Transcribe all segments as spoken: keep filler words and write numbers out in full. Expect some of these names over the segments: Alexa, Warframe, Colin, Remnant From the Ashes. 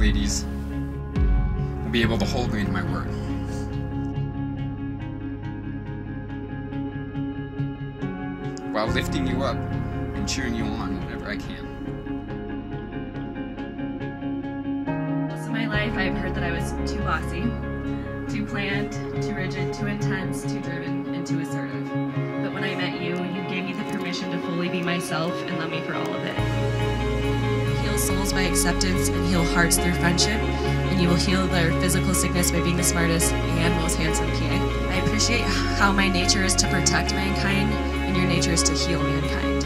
ladies will be able to hold me to my word. While lifting you up and cheering you on whenever I can. Most of my life I've heard that I was too bossy, too planned, too rigid, too intense, too driven, and too assertive. But when I met you, you gave me the permission to fully be myself and love me for all of it. Heal souls by acceptance and heal hearts through friendship, and you will heal their physical sickness by being the smartest and most handsome P A. I appreciate how my nature is to protect mankind, and your nature is to heal mankind.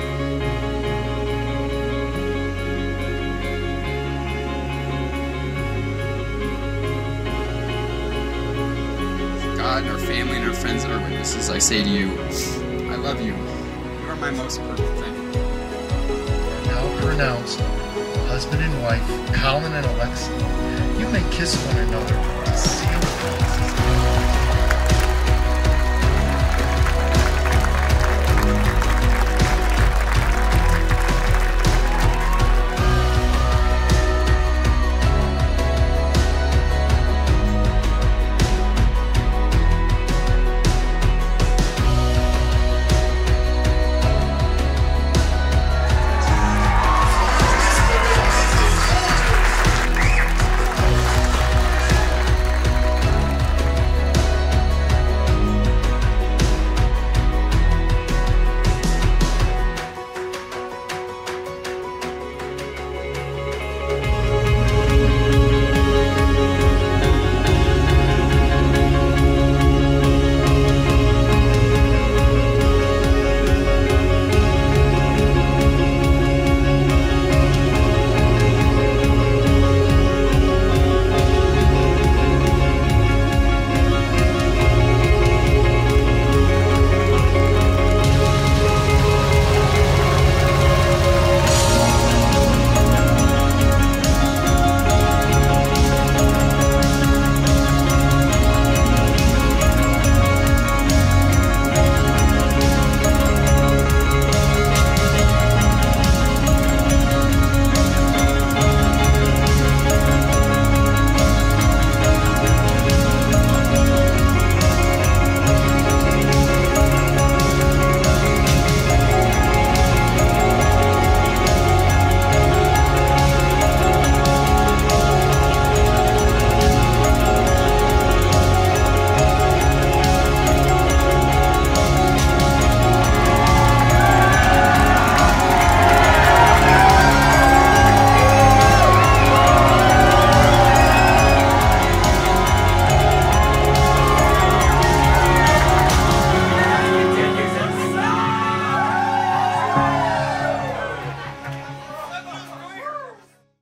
God and our family and our friends and our witnesses, I say to you, I love you. You are my most perfect thing. Now pronounced, husband and wife, Colin and Alexa, you may kiss one another.